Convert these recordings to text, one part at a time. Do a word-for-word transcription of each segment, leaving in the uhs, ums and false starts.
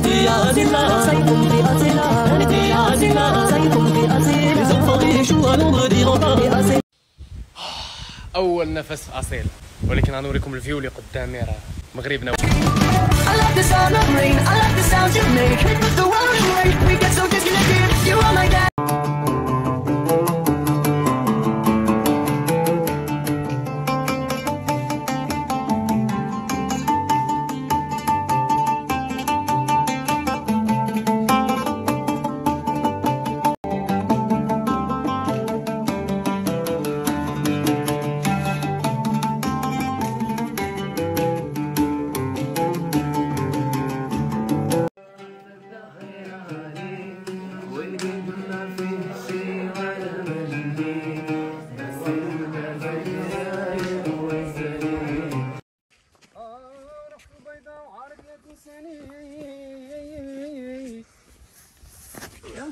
d'Asilah, ça y tombe d'Asilah, d'Asilah, ça y tombe d'Asilah. Les enfants riches ou à Londres diront pas d'Asilah. أول نفس أصيل، ولكن أنوريكم الفيو اللي قدامي راه مغربنا.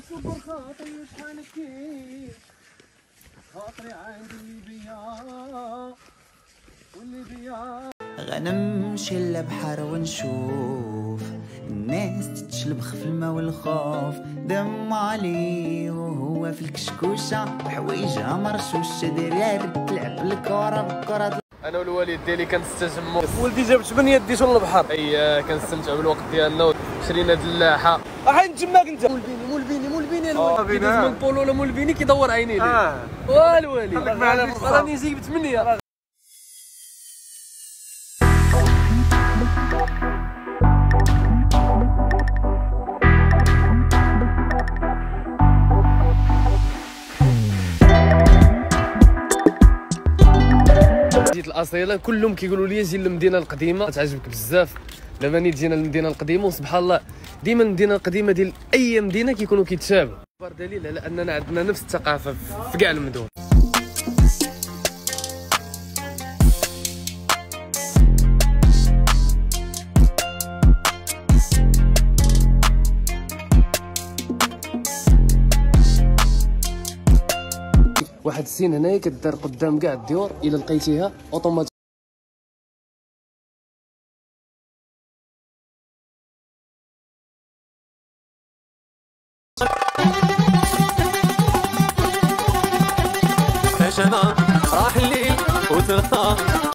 صبر خاطري شحال كيف خاطري عندي اللي بيا واللي بيا غنمشي للبحر ونشوف الناس تتشلبخ في الماء والخوف دم عليه وهو في الكشكوشه حوايجها مرشوشه دراري تلعب الكره بكره. انا والوالد ديالي كنستجمو، ولدي جاب ثمانية ديتو للبحر، اي كنستمتع بالوقت ديالنا وشرينا دلاحه. راح نتجمعك انت مولبيني مولبيني مولبيني الوالد من بولو ولا مولبيني كيدور عيني ليه والوالد راني جايب ثمانية. جيت الأصيلة كلهم كيقولوا لي جي للمدينة القديمة تعجبك بزاف. لما ني جينا للمدينة القديمة وسبحان الله ديما المدينة القديمة ديال أي مدينة كيكونوا كيتشابهوا، أكبر دليل على أننا عندنا نفس الثقافة في كاع المدن. واحد السين هنايا كدار قدام كاع الديور، إلا لقيتيها أوتوماتيك راح الليل وترثى